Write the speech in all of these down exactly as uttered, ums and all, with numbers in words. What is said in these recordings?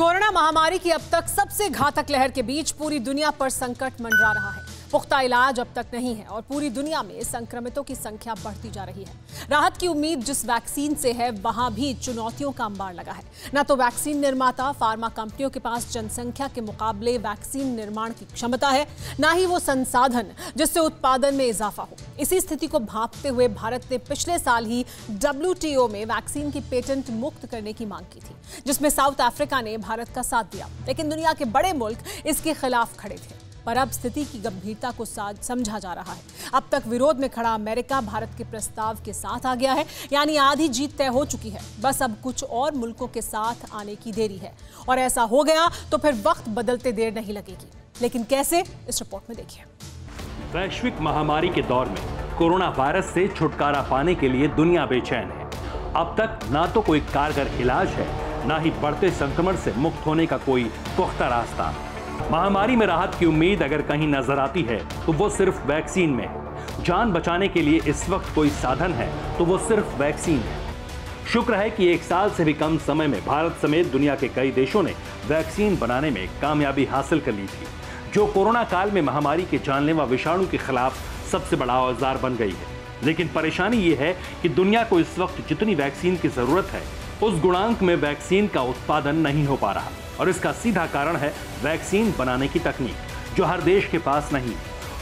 Corona महामारी की अब तक सबसे घातक लहर के बीच पूरी दुनिया पर संकट मंडरा रहा है। पुख्ता इलाज अब तक नहीं है और पूरी दुनिया में संक्रमितों की संख्या बढ़ती जा रही है। राहत की उम्मीद जिस वैक्सीन से है, वहां भी चुनौतियों का अंबार लगा है। न तो वैक्सीन निर्माता फार्मा कंपनियों के पास जनसंख्या के मुकाबले वैक्सीन निर्माण की क्षमता है, ना ही वो संसाधन जिससे उत्पादन में इजाफा हो। इसी स्थिति को भांपते हुए भारत ने पिछले साल ही डब्ल्यू टी ओ में वैक्सीन की पेटेंट मुक्त करने की मांग की थी, जिसमें साउथ अफ्रीका ने भारत का साथ दिया, लेकिन दुनिया के बड़े मुल्क इसके खिलाफ खड़े थे। पर अब स्थिति की गंभीरता को समझा जा रहा है। अब तक विरोध में खड़ा अमेरिका भारत के प्रस्ताव के साथ आ गया है, यानी आधी जीत तय हो चुकी है। बस अब कुछ और मुल्कों के साथ आने की देरी है, और ऐसा हो गया तो फिर वक्त बदलते देर नहीं लगेगी। लेकिन कैसे, इस रिपोर्ट में देखिए। वैश्विक महामारी के दौर में कोरोना वायरस से छुटकारा पाने के लिए दुनिया बेचैन है। अब तक ना तो कोई कारगर इलाज है, ना ही बढ़ते संक्रमण से मुक्त होने का कोई पुख्ता रास्ता। महामारी में राहत की उम्मीद अगर कहीं नजर आती है तो वो सिर्फ वैक्सीन में है। जान बचाने के लिए इस वक्त कोई साधन है तो वो सिर्फ वैक्सीन है। शुक्र है कि एक साल से भी कम समय में भारत समेत दुनिया के कई देशों ने वैक्सीन बनाने में कामयाबी हासिल कर ली थी, जो कोरोना काल में महामारी के जानलेवा विषाणु के खिलाफ सबसे बड़ा औजार बन गई है। लेकिन परेशानी ये है कि दुनिया को इस वक्त जितनी वैक्सीन की जरूरत है, उस गुणांक में वैक्सीन का उत्पादन नहीं हो पा रहा, और इसका सीधा कारण है वैक्सीन बनाने की तकनीक, जो हर देश के पास नहीं।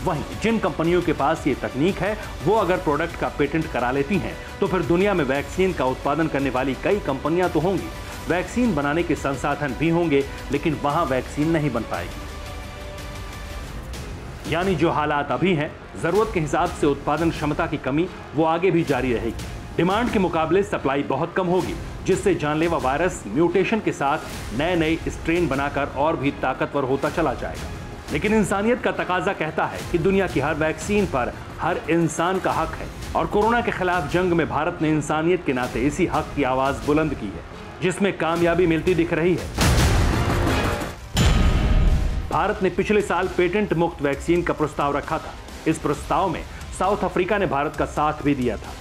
वहीं जिन कंपनियों के पास ये तकनीक है, वो अगर प्रोडक्ट का पेटेंट करा लेती हैं तो फिर दुनिया में वैक्सीन का उत्पादन करने वाली कई कंपनियां तो होंगी, वैक्सीन बनाने के संसाधन भी होंगे, लेकिन वहां वैक्सीन नहीं बन पाएगी। यानी जो हालात अभी हैं, जरूरत के हिसाब से उत्पादन क्षमता की कमी वो आगे भी जारी रहेगी। डिमांड के मुकाबले सप्लाई बहुत कम होगी, जिससे जानलेवा वायरस म्यूटेशन के साथ नए नए स्ट्रेन बनाकर और भी ताकतवर होता चला जाएगा। लेकिन इंसानियत का तकाजा कहता है कि दुनिया की हर वैक्सीन पर हर इंसान का हक है, और कोरोना के खिलाफ जंग में भारत ने इंसानियत के नाते इसी हक की आवाज़ बुलंद की है, जिसमें कामयाबी मिलती दिख रही है। भारत ने पिछले साल पेटेंट मुक्त वैक्सीन का प्रस्ताव रखा था। इस प्रस्ताव में साउथ अफ्रीका ने भारत का साथ भी दिया था।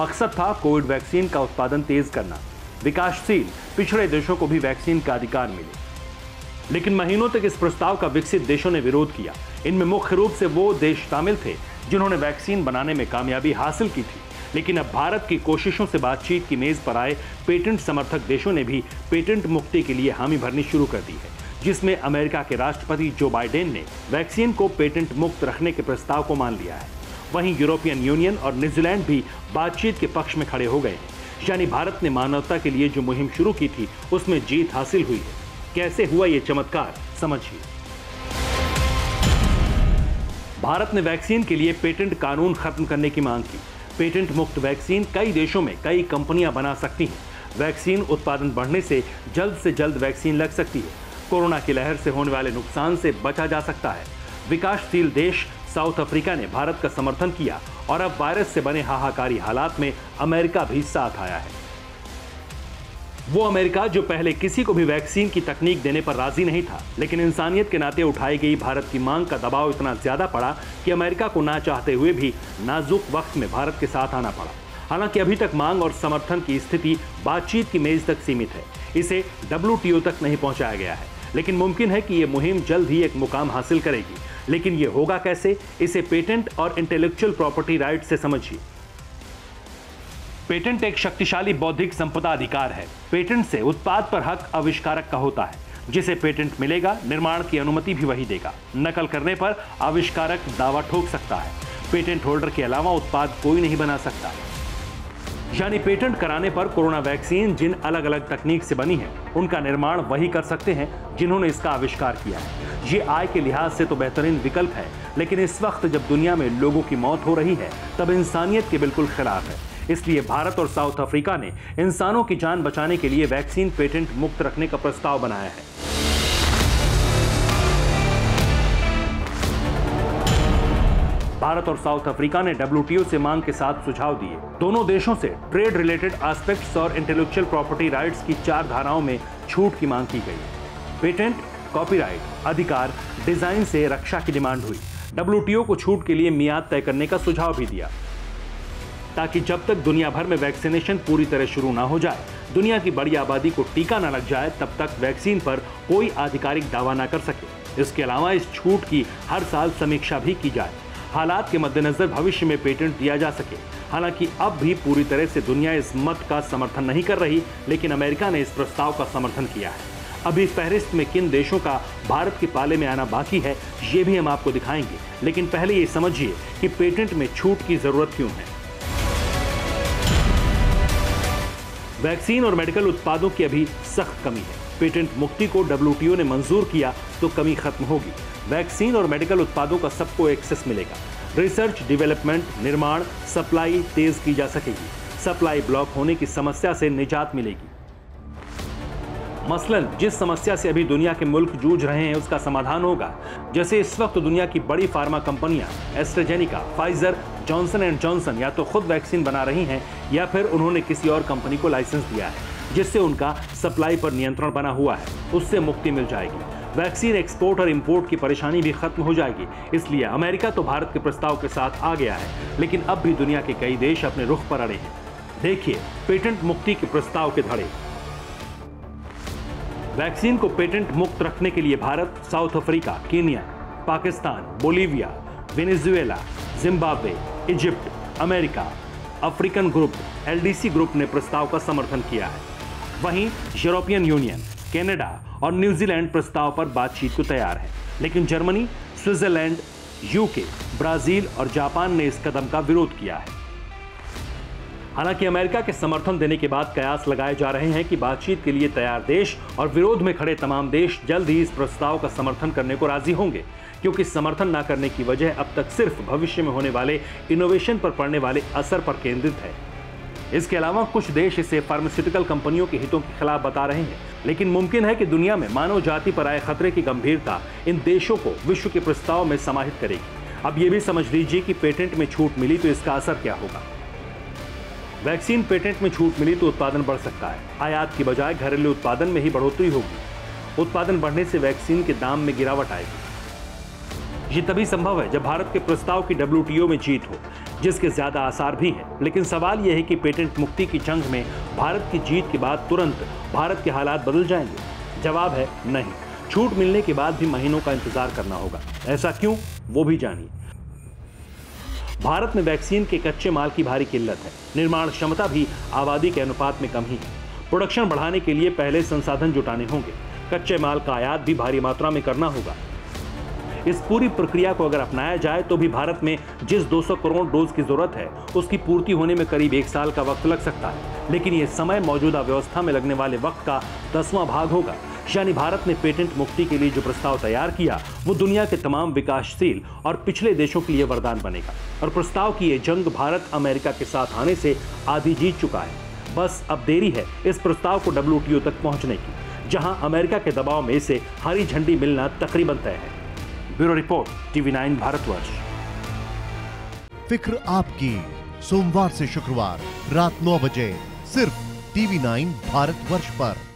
मकसद था कोविड वैक्सीन का उत्पादन तेज करना, विकासशील पिछड़े देशों को भी वैक्सीन का अधिकार मिले। लेकिन महीनों तक इस प्रस्ताव का विकसित देशों ने विरोध किया। इनमें मुख्य रूप से वो देश शामिल थे जिन्होंने वैक्सीन बनाने में कामयाबी हासिल की थी। लेकिन अब भारत की कोशिशों से बातचीत की मेज पर आए पेटेंट समर्थक देशों ने भी पेटेंट मुक्ति के लिए हामी भरनी शुरू कर दी है, जिसमें अमेरिका के राष्ट्रपति जो बाइडेन ने वैक्सीन को पेटेंट मुक्त रखने के प्रस्ताव को मान लिया है। वहीं यूरोपियन यूनियन और न्यूजीलैंड भी बातचीत के पक्ष में खड़े हो गए हैं। यानी भारत ने मानवता के लिए जो मुहिम शुरू की थी, उसमें जीत हासिल हुई है। कैसे हुआ ये चमत्कार, समझिए। भारत ने वैक्सीन के लिए पेटेंट कानून खत्म करने की मांग की। पेटेंट मुक्त वैक्सीन कई देशों में कई कंपनियां बना सकती हैं। वैक्सीन उत्पादन बढ़ने से जल्द से जल्द वैक्सीन लग सकती है। कोरोना की लहर से होने वाले नुकसान से बचा जा सकता है। विकासशील देश साउथ अफ्रीका ने भारत का समर्थन किया, और अब वायरस से बने हाहाकारी हालात में अमेरिका भी साथ आया है। वो अमेरिका जो पहले किसी को भी वैक्सीन की तकनीक देने पर राजी नहीं था, लेकिन इंसानियत के नाते उठाई गई भारत की मांग का दबाव इतना ज्यादा पड़ा कि अमेरिका को ना चाहते हुए भी नाजुक वक्त में भारत के साथ आना पड़ा। हालांकि अभी तक मांग और समर्थन की स्थिति बातचीत की मेज तक सीमित है। इसे डब्ल्यू टी ओ तक नहीं पहुंचाया गया है, लेकिन मुमकिन है कि ये मुहिम जल्द ही एक मुकाम हासिल करेगी। लेकिन ये होगा कैसे, इसे पेटेंट और इंटेलेक्चुअल प्रॉपर्टी राइट से समझिए। पेटेंट एक शक्तिशाली बौद्धिक संपदा अधिकार है। पेटेंट से उत्पाद पर हक आविष्कारक का होता है। जिसे पेटेंट मिलेगा, निर्माण की अनुमति भी वही देगा। नकल करने पर आविष्कारक दावा ठोक सकता है। पेटेंट होल्डर के अलावा उत्पाद कोई नहीं बना सकता। यानी पेटेंट कराने पर कोरोना वैक्सीन जिन अलग अलग तकनीक से बनी है, उनका निर्माण वही कर सकते हैं जिन्होंने इसका आविष्कार किया है। ये आय के लिहाज से तो बेहतरीन विकल्प है, लेकिन इस वक्त जब दुनिया में लोगों की मौत हो रही है, तब इंसानियत के बिल्कुल खिलाफ है। इसलिए भारत और साउथ अफ्रीका ने इंसानों की जान बचाने के लिए वैक्सीन पेटेंट मुक्त रखने का प्रस्ताव बनाया है। भारत और साउथ अफ्रीका ने डब्ल्यू टी ओ से मांग के साथ सुझाव दिए। दोनों देशों से ट्रेड रिलेटेड एस्पेक्ट्स और इंटेलेक्चुअल प्रॉपर्टी राइट्स की चार धाराओं में छूट की मांग की गई। पेटेंट, कॉपीराइट, अधिकार, डिजाइन से रक्षा की डिमांड हुई। डब्ल्यू टी ओ को छूट के लिए मियाद तय करने का सुझाव भी दिया। ताकि जब तक दुनिया भर में वैक्सीनेशन पूरी तरह शुरू ना हो जाए, दुनिया की बड़ी आबादी को टीका न लग जाए, तब तक वैक्सीन पर कोई आधिकारिक दावा न कर सके। इसके अलावा इस छूट की हर साल समीक्षा भी की जाए, हालात के मद्देनजर भविष्य में पेटेंट दिया जा सके। हालांकि अब भी पूरी तरह से दुनिया इस मत का समर्थन नहीं कर रही, लेकिन अमेरिका ने इस प्रस्ताव का समर्थन किया है। अभी इस फहरिस्त में किन देशों का भारत के पाले में आना बाकी है, ये भी हम आपको दिखाएंगे, लेकिन पहले ये समझिए कि पेटेंट में छूट की जरूरत क्यों है। वैक्सीन और मेडिकल उत्पादों की अभी सख्त कमी है। पेटेंट मुक्ति को डब्ल्यूटीओ ने मंजूर किया तो कमी खत्म होगी। वैक्सीन और मेडिकल उत्पादों का सबको एक्सेस मिलेगा। रिसर्च, डेवलपमेंट, निर्माण, सप्लाई तेज की जा सकेगी। सप्लाई ब्लॉक होने की समस्या से निजात मिलेगी। मसलन जिस समस्या से अभी दुनिया के मुल्क जूझ रहे हैं, उसका समाधान होगा। जैसे इस वक्त दुनिया की बड़ी फार्मा कंपनियां AstraZeneca, Pfizer, Johnson and Johnson या तो खुद वैक्सीन बना रही हैं या फिर उन्होंने किसी और कंपनी को लाइसेंस दिया है, जिससे उनका सप्लाई पर नियंत्रण बना हुआ है। उससे मुक्ति मिल जाएगी। वैक्सीन एक्सपोर्ट और इंपोर्ट की परेशानी भी खत्म हो जाएगी। इसलिए अमेरिका तो भारत के प्रस्ताव के साथ आ गया है, लेकिन अब भी दुनिया के कई देश अपने रुख पर अड़े हैं। देखिए पेटेंट मुक्ति के प्रस्ताव के धड़े। वैक्सीन को पेटेंट मुक्त रखने के लिए Bharat, South Africa, Kenya, Pakistan, Bolivia, Venezuela, Zimbabwe, Egypt, America, African group, LDC group ने प्रस्ताव का समर्थन किया है। वहीं यूरोपियन यूनियन, कनाडा और न्यूजीलैंड प्रस्ताव पर बातचीत को तैयार है, लेकिन जर्मनी, स्विट्जरलैंड, यूके, ब्राजील और जापान ने इस कदम का विरोध किया है। हालांकि अमेरिका के समर्थन देने के बाद कयास लगाए जा रहे हैं कि बातचीत के लिए तैयार देश और विरोध में खड़े तमाम देश जल्द ही इस प्रस्ताव का समर्थन करने को राजी होंगे, क्योंकि समर्थन ना करने की वजह अब तक सिर्फ भविष्य में होने वाले इनोवेशन पर पड़ने वाले असर पर केंद्रित है। इसके अलावा कुछ देश इसे फार्मास्यूटिकल कंपनियों के हितों के खिलाफ बता रहे हैं, लेकिन मुमकिन है कि दुनिया में मानव जाति पर आए खतरे की गंभीरता इन देशों को विश्व के प्रस्ताव में समाहित करेगी। अब ये भी समझ लीजिए कि पेटेंट में छूट मिली तो इसका असर क्या होगा। वैक्सीन पेटेंट में छूट मिली तो उत्पादन बढ़ सकता है। आयात की बजाय घरेलू उत्पादन में ही बढ़ोतरी होगी। उत्पादन बढ़ने से वैक्सीन के दाम में गिरावट आएगी। ये तभी संभव है जब भारत के प्रस्ताव की डब्ल्यूटीओ में जीत हो, जिसके ज्यादा आसार भी हैं। लेकिन सवाल यह है कि पेटेंट मुक्ति की जंग में भारत की जीत के बाद तुरंत भारत के हालात बदल जाएंगे? जवाब है नहीं। छूट मिलने के बाद भी महीनों का इंतजार करना होगा। ऐसा क्यों, वो भी जानिए। भारत में वैक्सीन के कच्चे माल की भारी किल्लत है। निर्माण क्षमता भी आबादी के अनुपात में कम ही है। प्रोडक्शन बढ़ाने के लिए पहले संसाधन जुटाने होंगे। कच्चे माल का आयात भी भारी मात्रा में करना होगा। इस पूरी प्रक्रिया को अगर अपनाया जाए तो भी भारत में जिस दो सौ करोड़ डोज की जरूरत है, उसकी पूर्ति होने में करीब एक साल का वक्त लग सकता है, लेकिन ये समय मौजूदा व्यवस्था में लगने वाले वक्त का दसवां भाग होगा। यानी भारत ने पेटेंट मुक्ति के लिए जो प्रस्ताव तैयार किया, वो दुनिया के तमाम विकासशील और पिछले देशों के लिए वरदान बनेगा। और प्रस्ताव की ये जंग भारत अमेरिका के साथ आने से आधी जीत चुका है। बस अब देरी है इस प्रस्ताव को डब्ल्यूटीओ तक पहुंचने की, जहां अमेरिका के दबाव में इसे हरी झंडी मिलना तकरीबन तय है। Bureau report, TV nine Bharatvarsh. फिक्र आपकी, सोमवार से शुक्रवार रात नौ बजे सिर्फ टीवी नाइन भारतवर्ष पर।